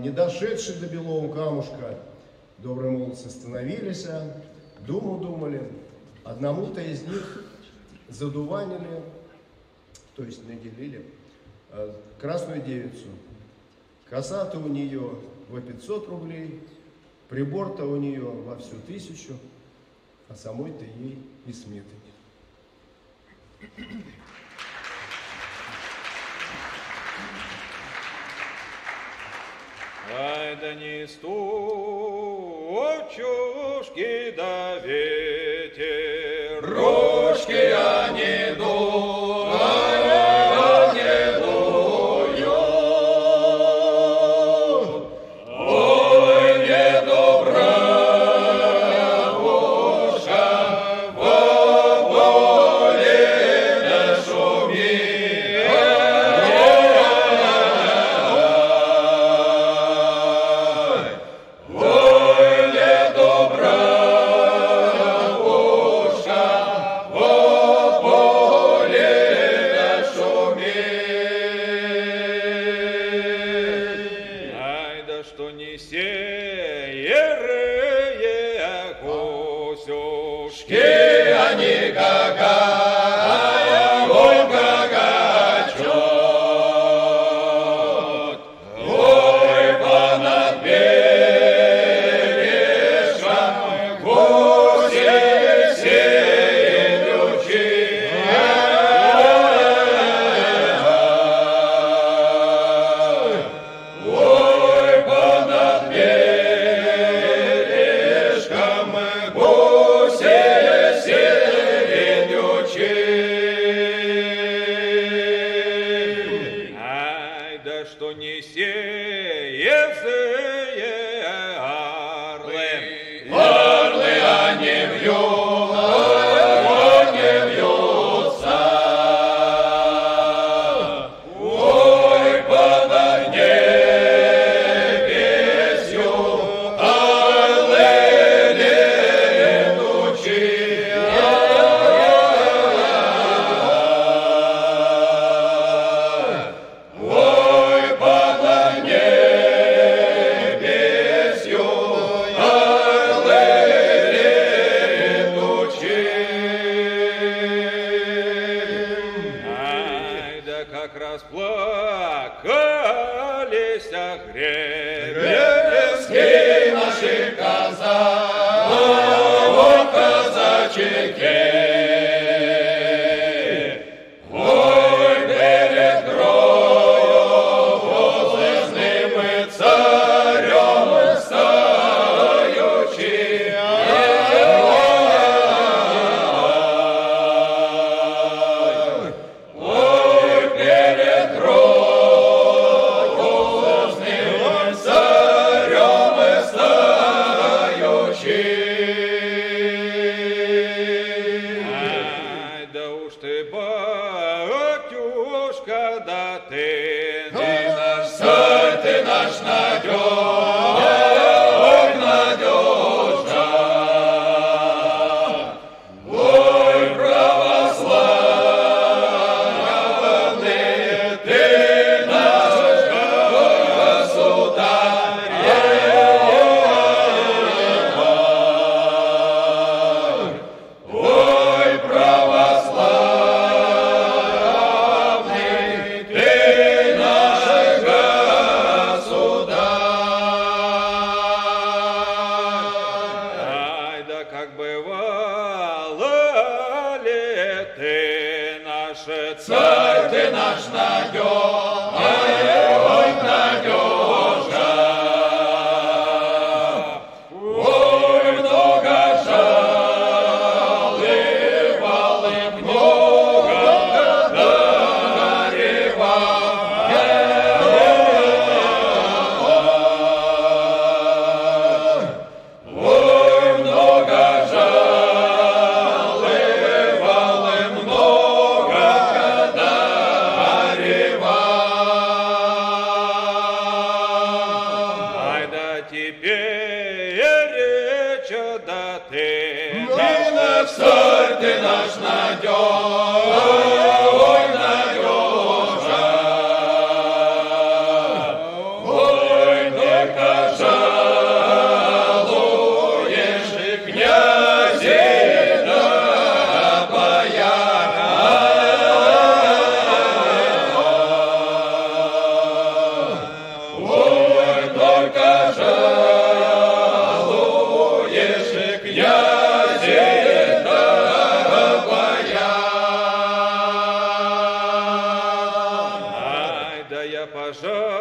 не дошедший до белого камушка, добрые молодцы становились, думу думали, одному-то из них задуванили, то есть наделили красную девицу. Коса-то у нее во 500 рублей, прибор-то у нее во всю 1000, а самой-то ей и сметы нет. Ай да не стучушки да ветер, рожки они дуют.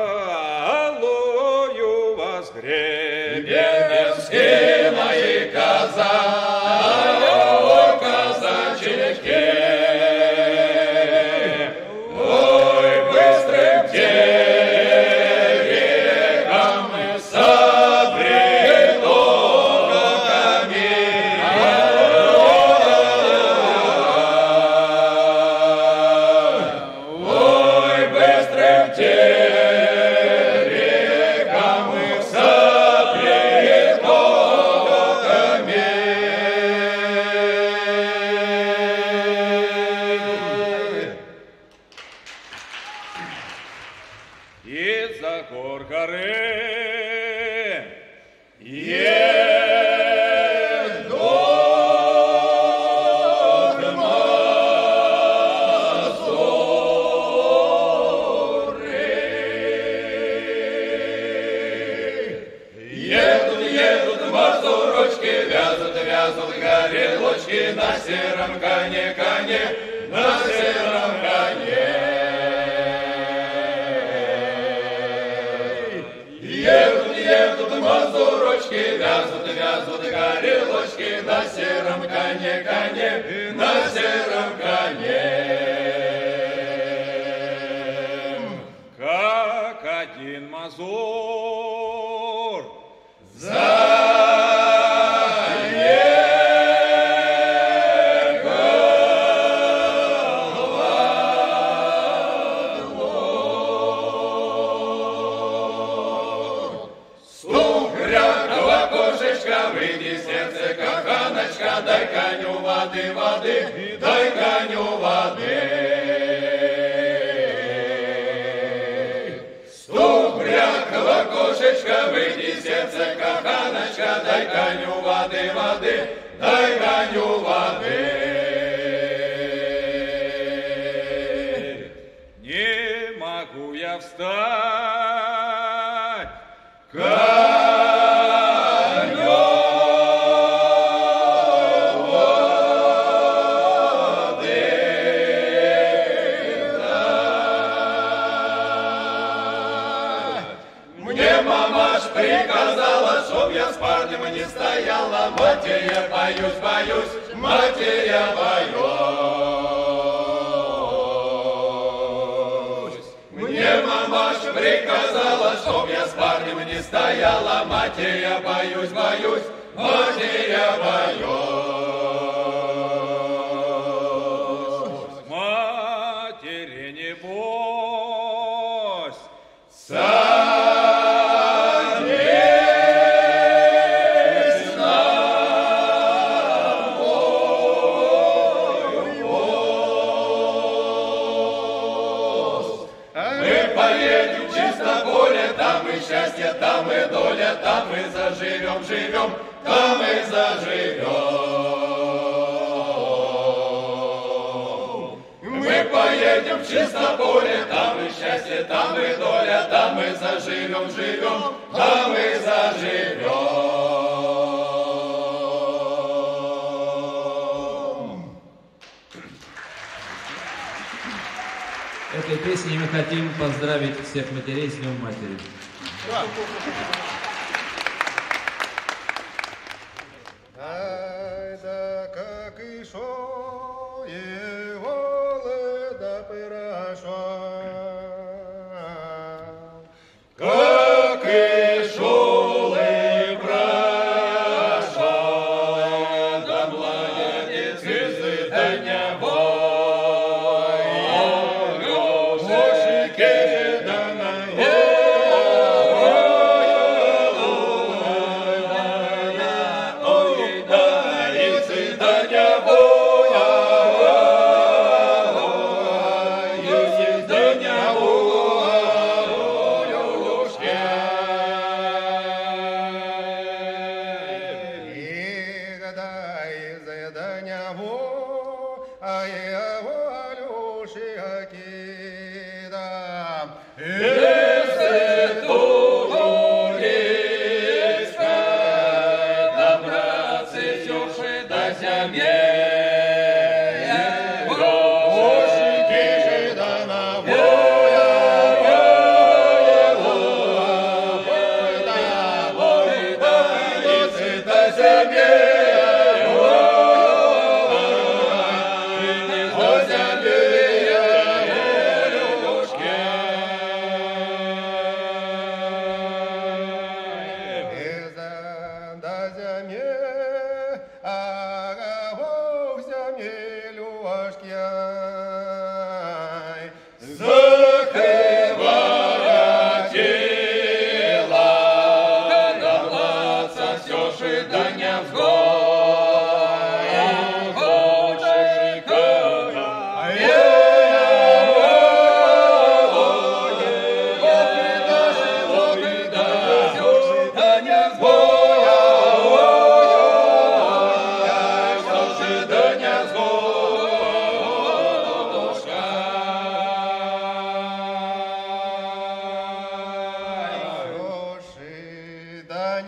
алою возгребены Гребенские мои казачки.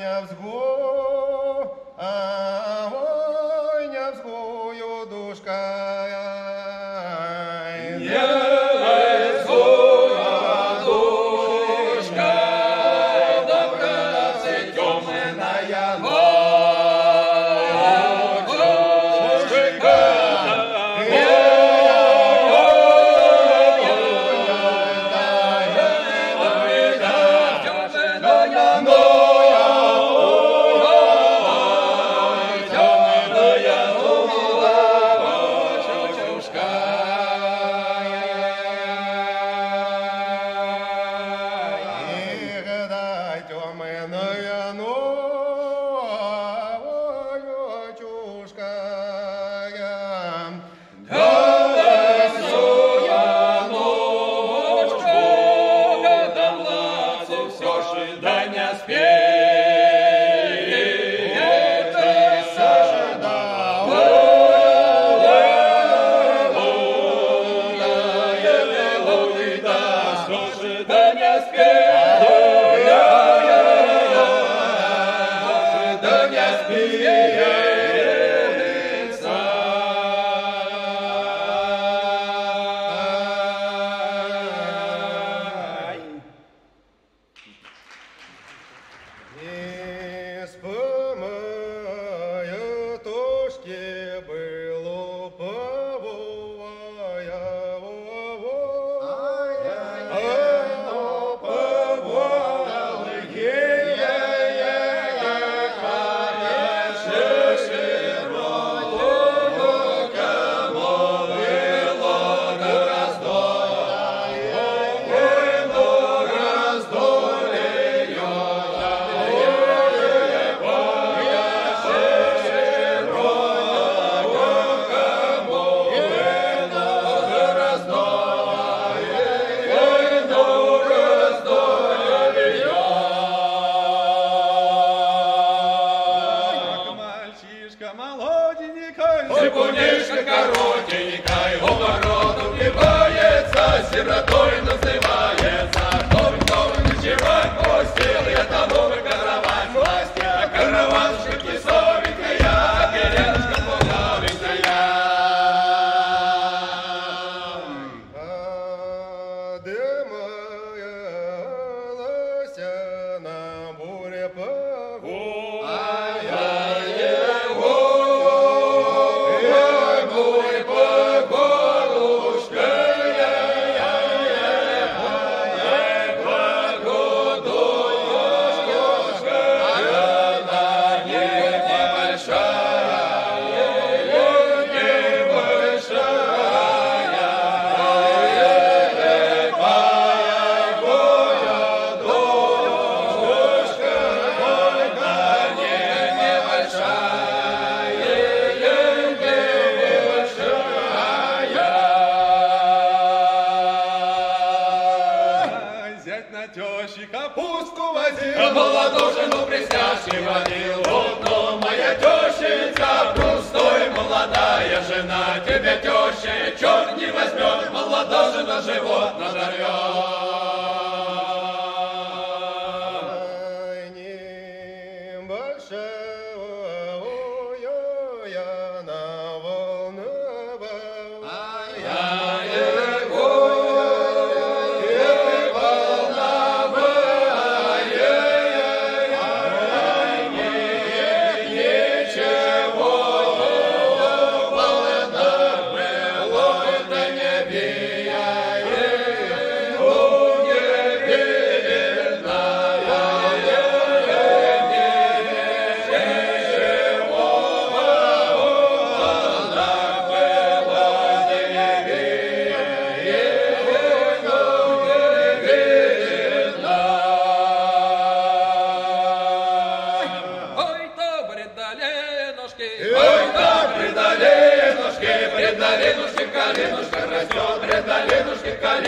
невзгу, ой, невзгую душкой. Невзгуя душкой, добраться темная ночь.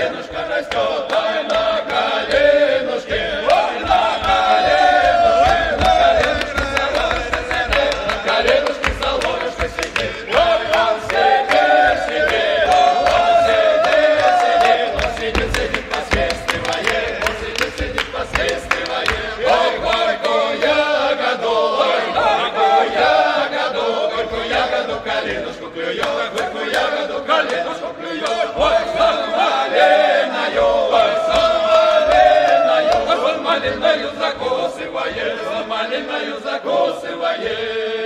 Душка, посредственно, посредственно, посредственно, ой, горькое. малиною закусывает, за малиною закусывает.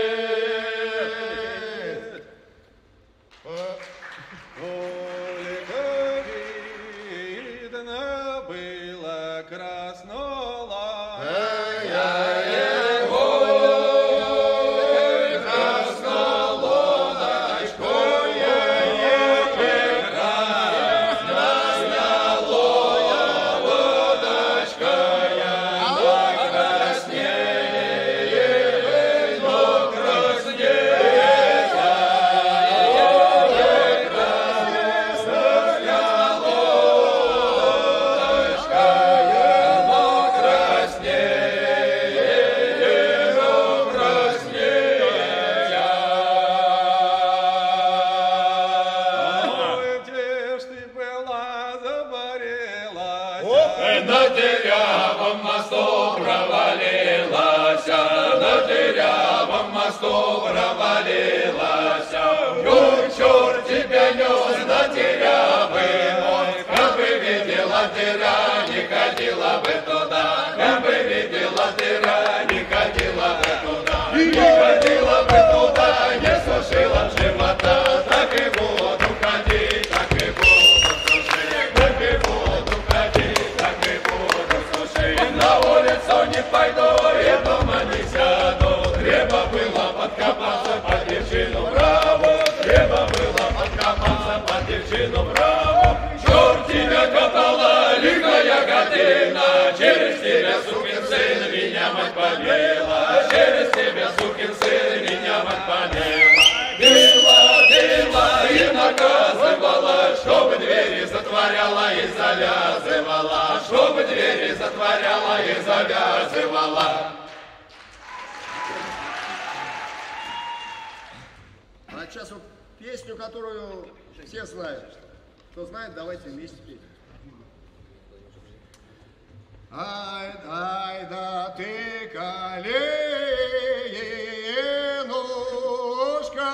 Улика видно было краснола. Которую все знают. Кто знает, давайте вместе петь. Ай, ай, да ты коленушка.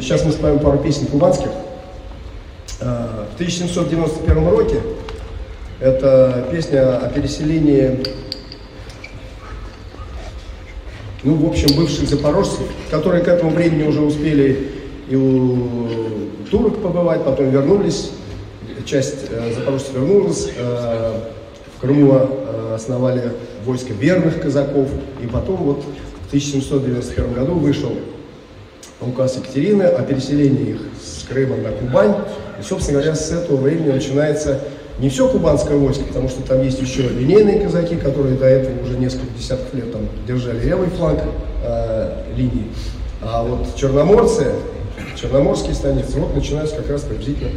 Сейчас мы споем пару песен кубанских. В 1791 роке это песня о переселении, ну, в общем, бывших запорожцев, которые к этому времени уже успели и у турок побывать, потом вернулись, часть запорожцев вернулась, в Крыму основали войско верных казаков, и потом вот в 1791 году вышел указ Екатерины о переселении их с Крыма на Кубань. И, собственно говоря, с этого времени начинается не все кубанское войско, потому что там есть еще линейные казаки, которые до этого уже несколько десятков лет там держали левый фланг линии. А вот черноморцы, черноморские станицы, вот начинаются как раз приблизительно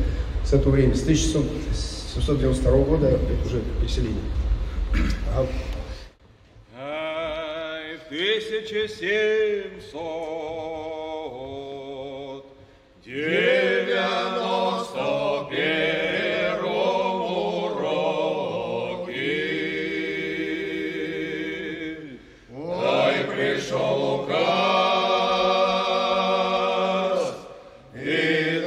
с этого времени, с 1792 года уже переселение. Ай, 1791 роке, ой, пришел указ, и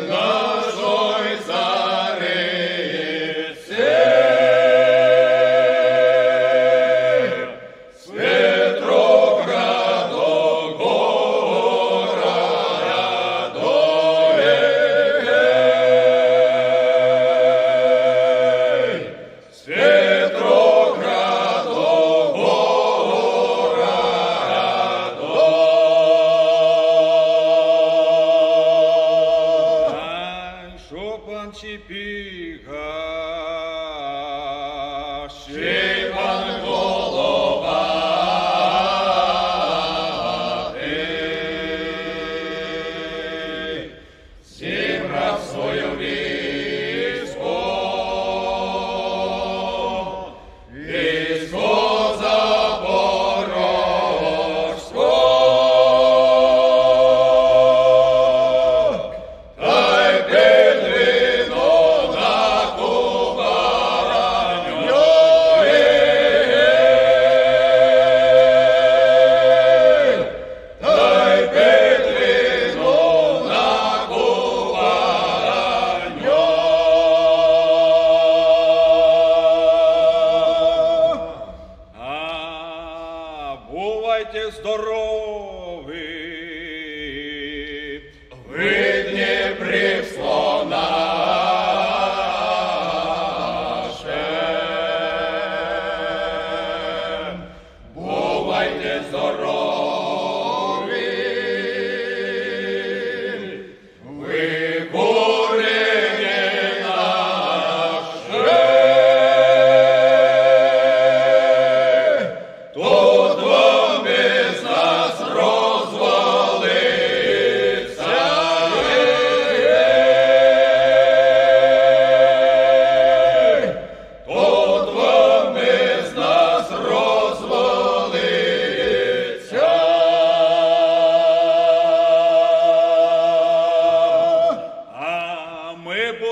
нашой царице с Петрограда города Петрограда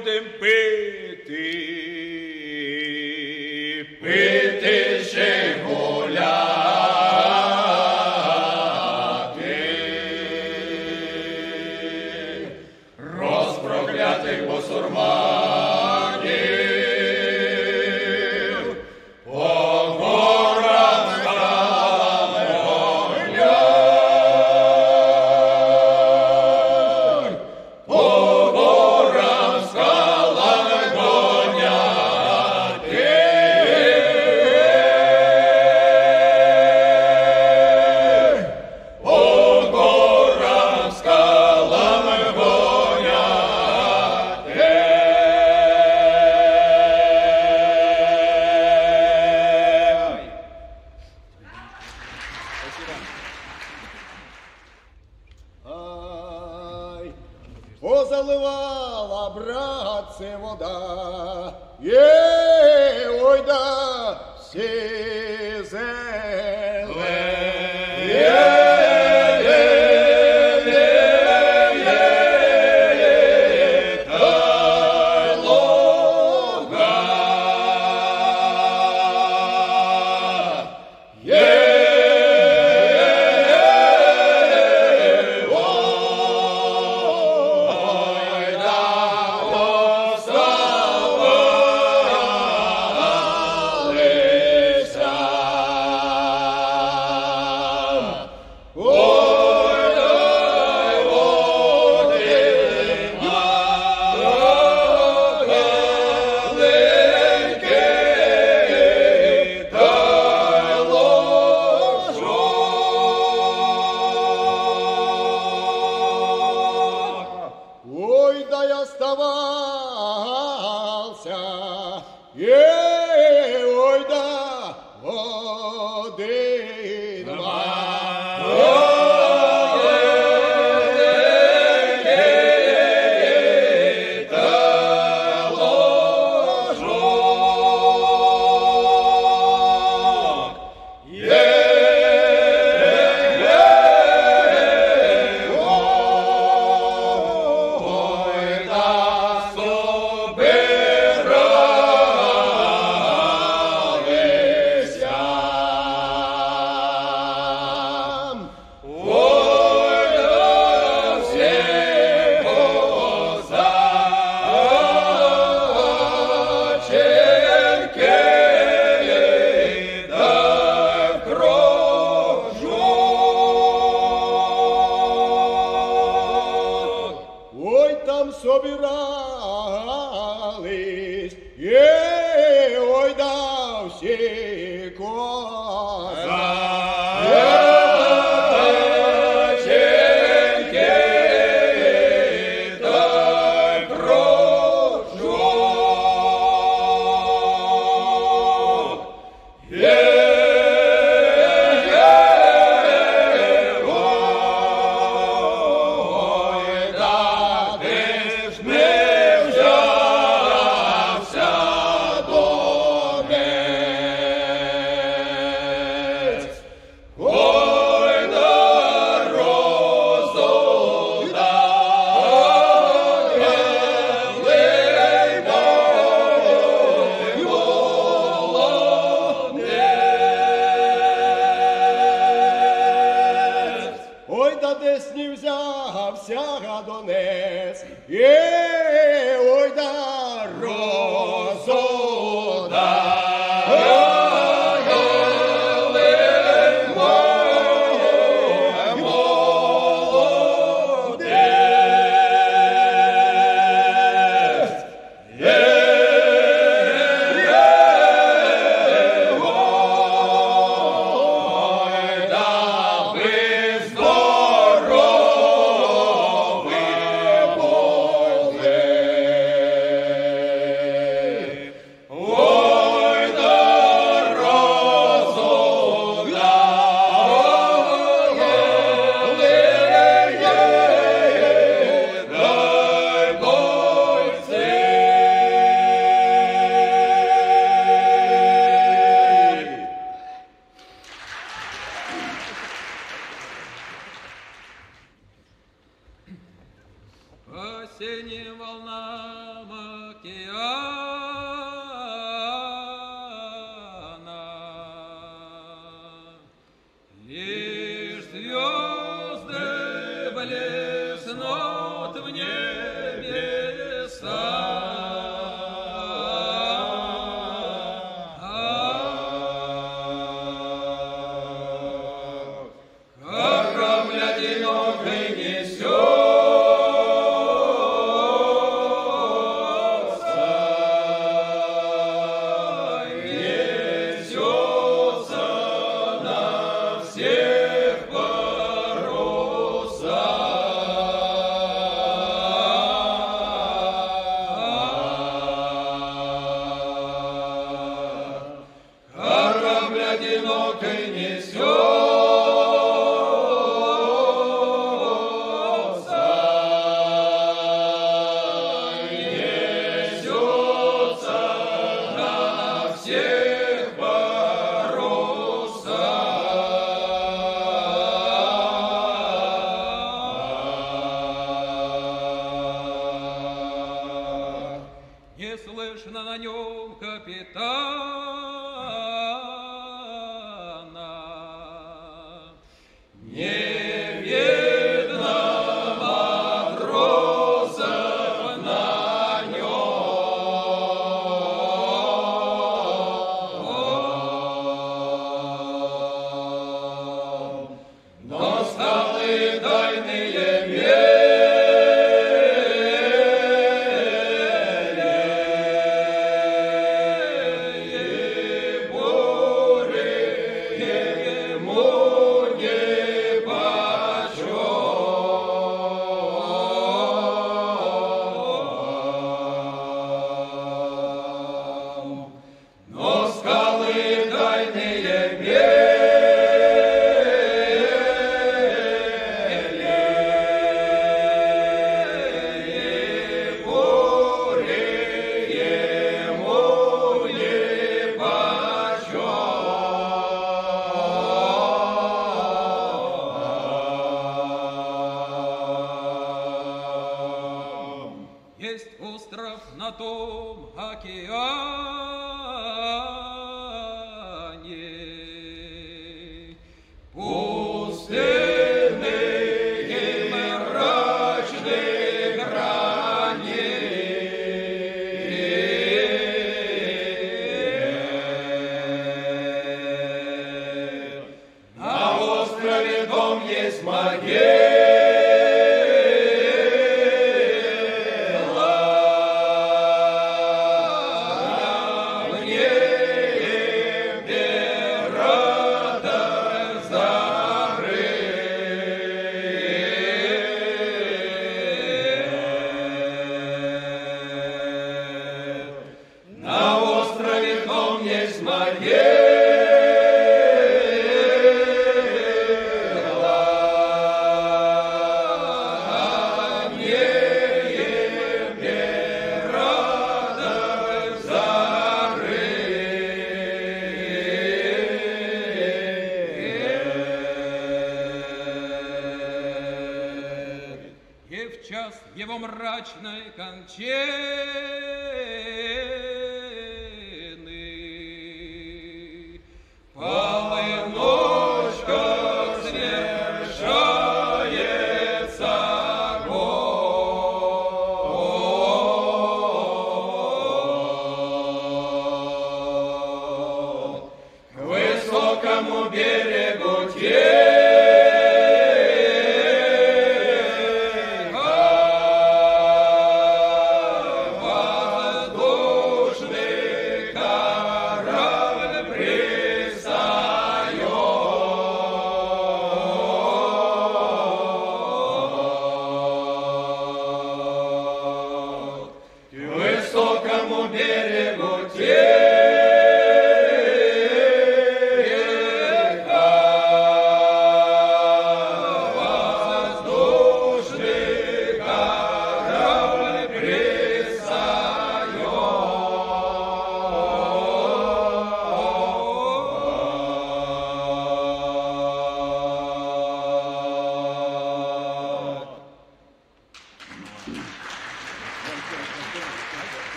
будем пити, пити ще гуляти, розпроклятих босурман. осенним волнам океана. Лишь звезды блеснут в небесах.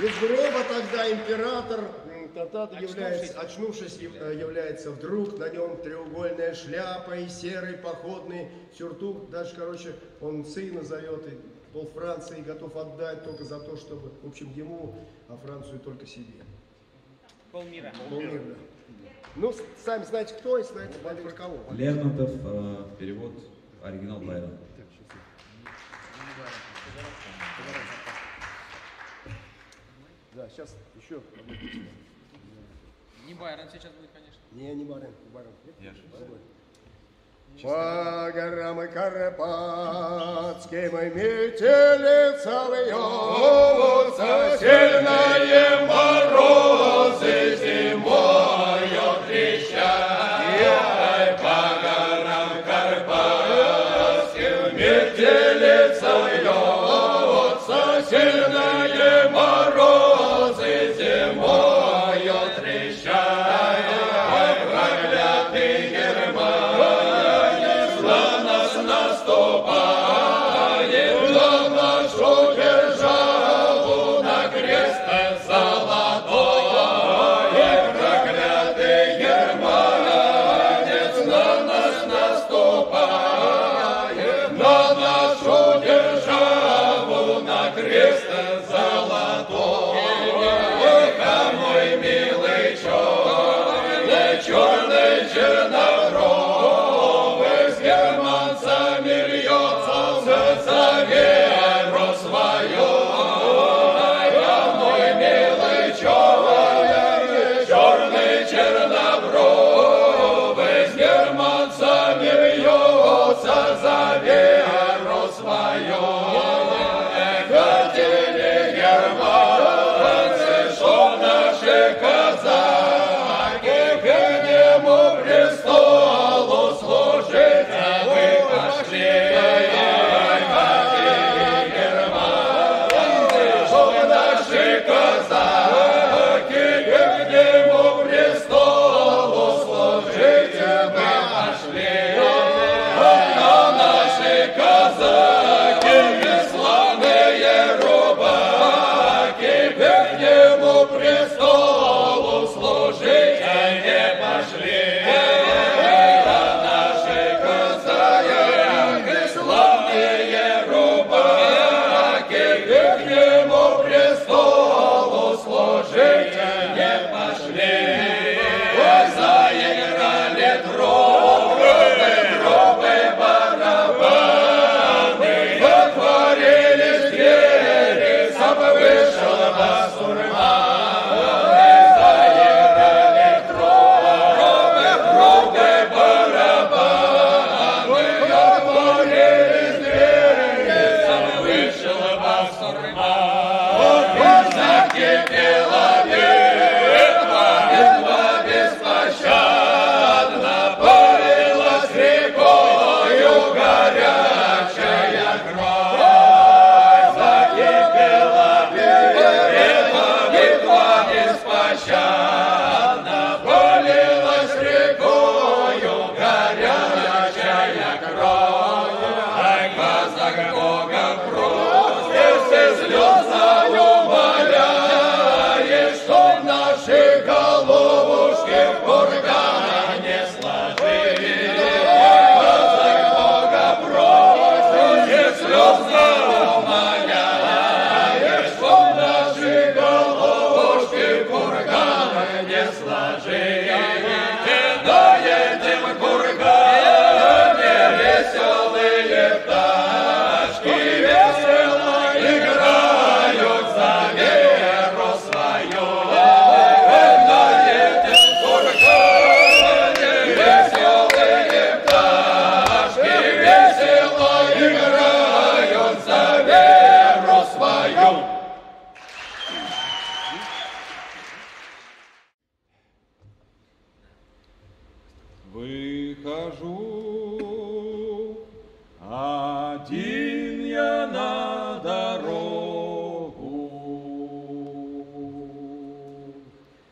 Из гроба тогда император, очнувшись, является вдруг, на нем треугольная шляпа и серый походный сюртук. Даже, короче, он сына зовет, и пол Франции готов отдать только за то, чтобы, в общем, ему, а Францию только себе. Полмира. Полмира, да. Ну, сами знаете кто и знаете про кого. Лермонтов, перевод, оригинал Байрон. Да, сейчас еще. Не Байрон сейчас будет, конечно. Не Байрон. По горам и Карпатским метели целый овца, сильные морозы зимою трещали. По горам Карпатским метели целый овца, сильные морозы зимою трещали.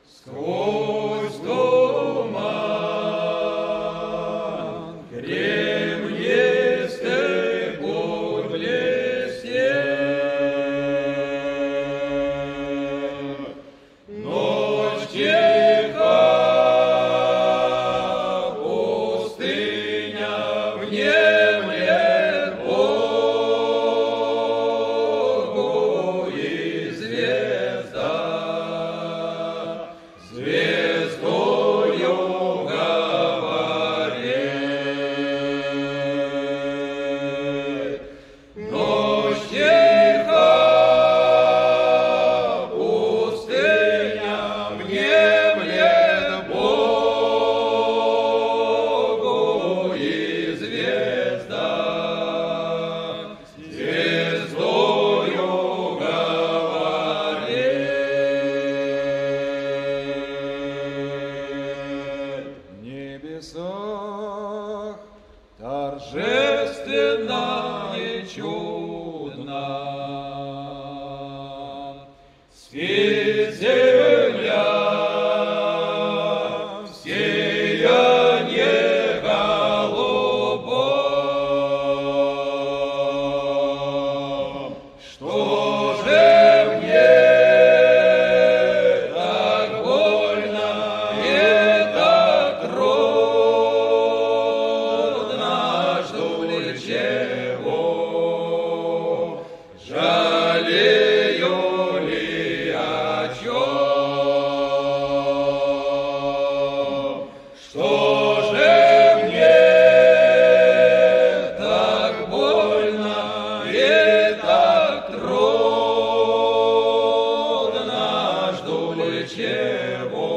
Сквозь туман торжественно и чудно. Спит земля в сиянье голубом. Что же мне так больно и так трудно, жду ли чего, жалею ли о чем? Что же мне так больно и так трудно, жду ли чего,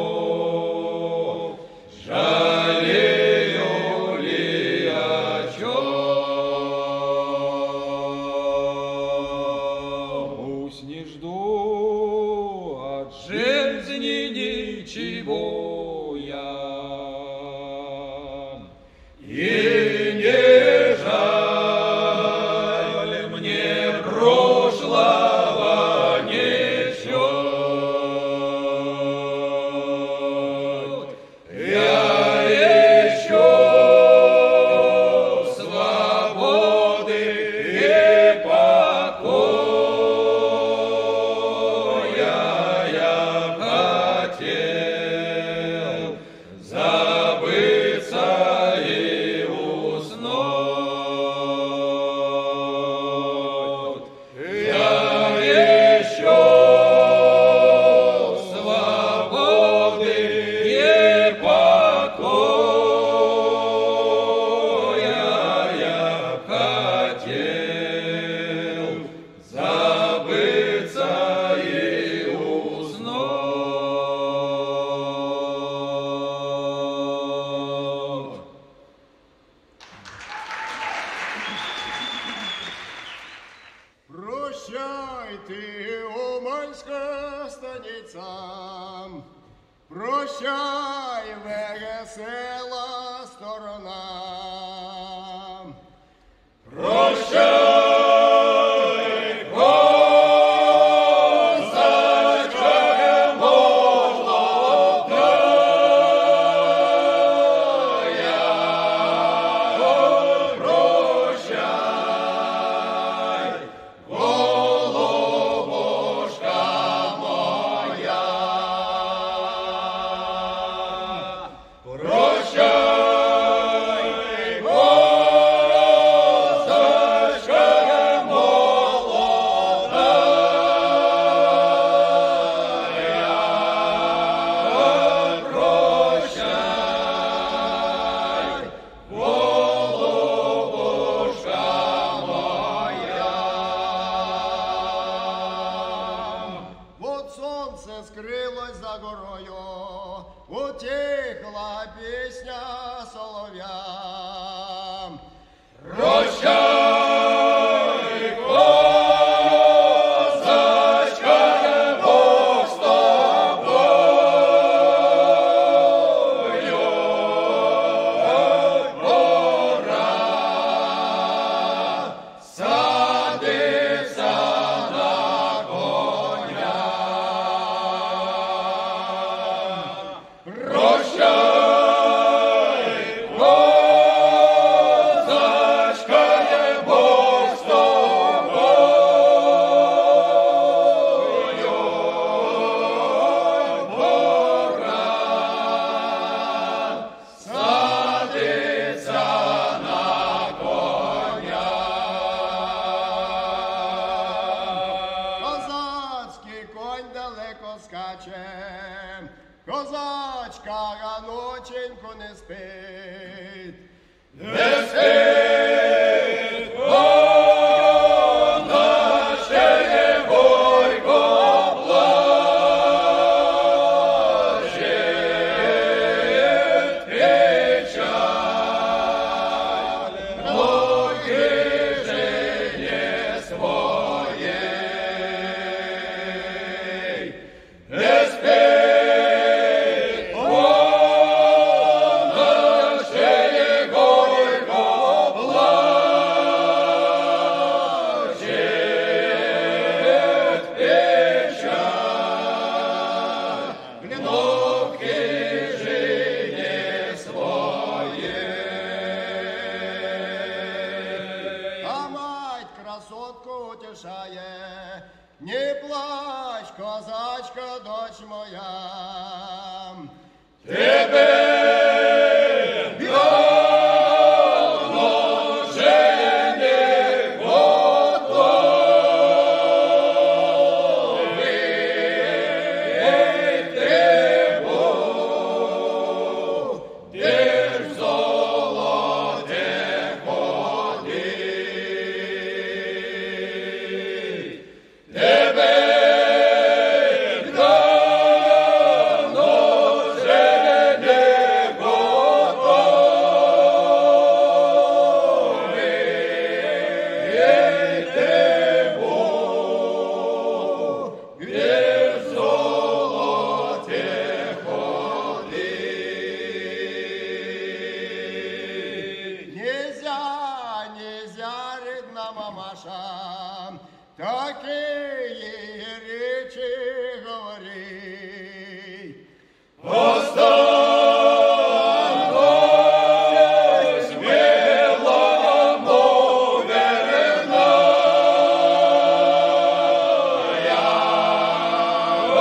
жалею ли о чем? Пусть не жду от жизни ничего я, и не жаль мне прошлого ничего. Я ищу свободы и покоя, я хотел забыться и уснуть. Я ищу свободы и покоя, я хотел забыться и уснуть. Прощай ты, Уманская станица, прощай, весела сторона. Прощай, козачка молодая, прощай, голубушка моя. Прощай, козачка молодая, прощай, голубушка моя. Вот солнце скрылось за горою, утихла песня соловья. Прощай, козачка, Бог с тобою, пора садиться на коня. Прощай, козачка, Бог с тобою, пора садиться на коня. Козацкий конь далеко скачет, козачка ноченьку не спит. Не спит, ноченька горько плачет, печаль внутри жене своей. Не спит, ноченька утешає. Не плач, козачка, дочь моя, тебе давно вже не готовити, бо ти ж в золоте ходи. Тебе давно вже не готовити, бо ти в золоте ходи. Нельзя, рідна мамаша, такие речи говори. Останься, мила мов верная,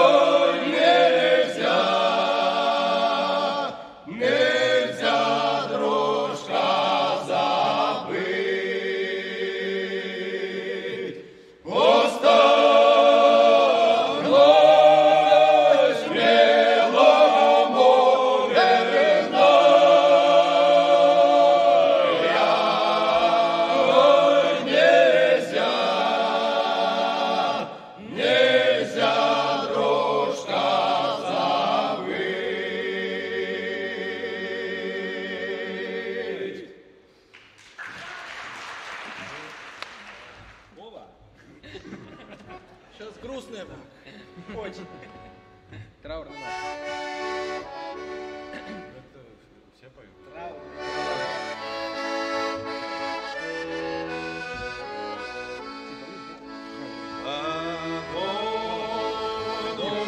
ой, нельзя, нельзя, дружка, забыть. Останусь, мила мов верная, ой, нельзя, нельзя, дружка, забыть. Вова, сейчас грустная будет. Очень. Траурный марш. Все поют. Козак молодой,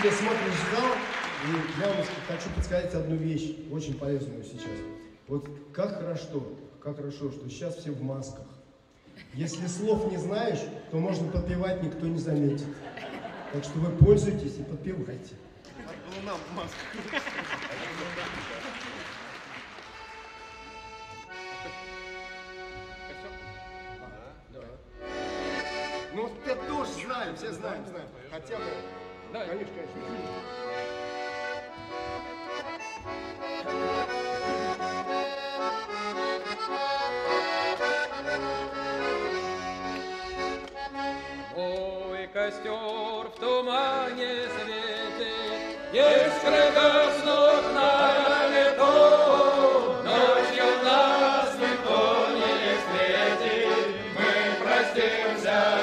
сегодня смотришь зал, и я вам хочу подсказать одну вещь, очень полезную сейчас. Вот как хорошо, что сейчас все в масках. Если слов не знаешь, то можно подпевать, никто не заметит. Так что вы пользуйтесь и подпевайте. Луна в масках. Ну, ты тоже знаем, все знаем, знаем. Хотя бы, да, конечно, конечно. Мой костер в тумане светит, не скрыто с ног нами то. Ночью нас никто не встретит, мы простимся.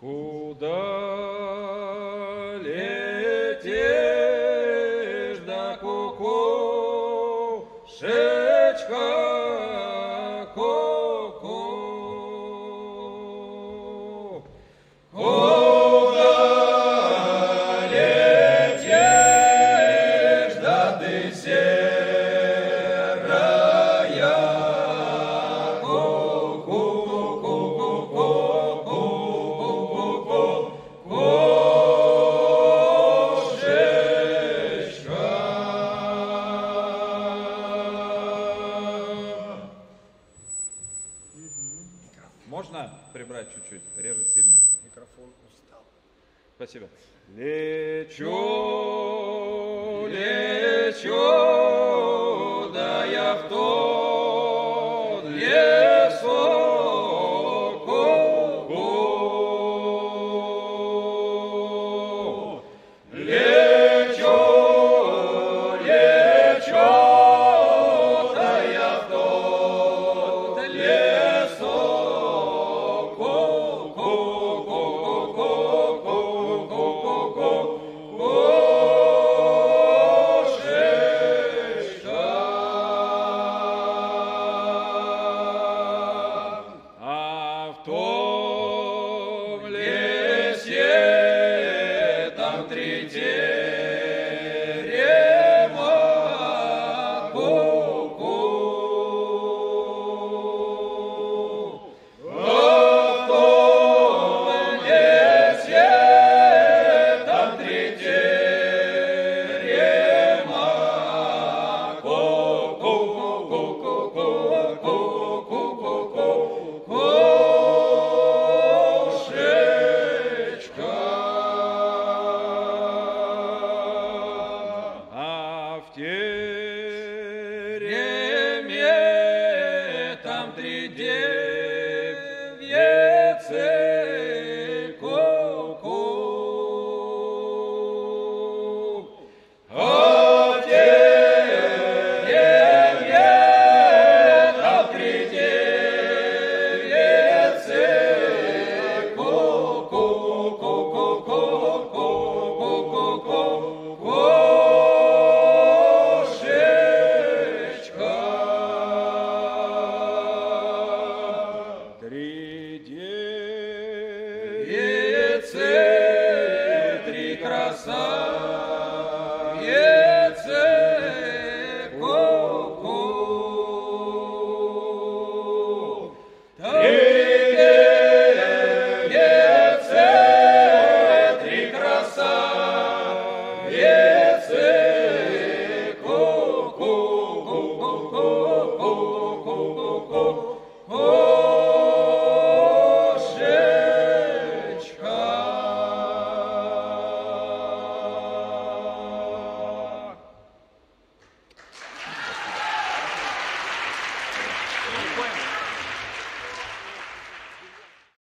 Куда летишь, да кукушечка, ку-ку? Куда летишь, да ты серая, ку-ку-ку-ку-ку? Прибрать чуть-чуть, режет сильно. Микрофон устал. Спасибо. Лечу, лечу, да я в тот лесок. Лечу, лечу. Yeah.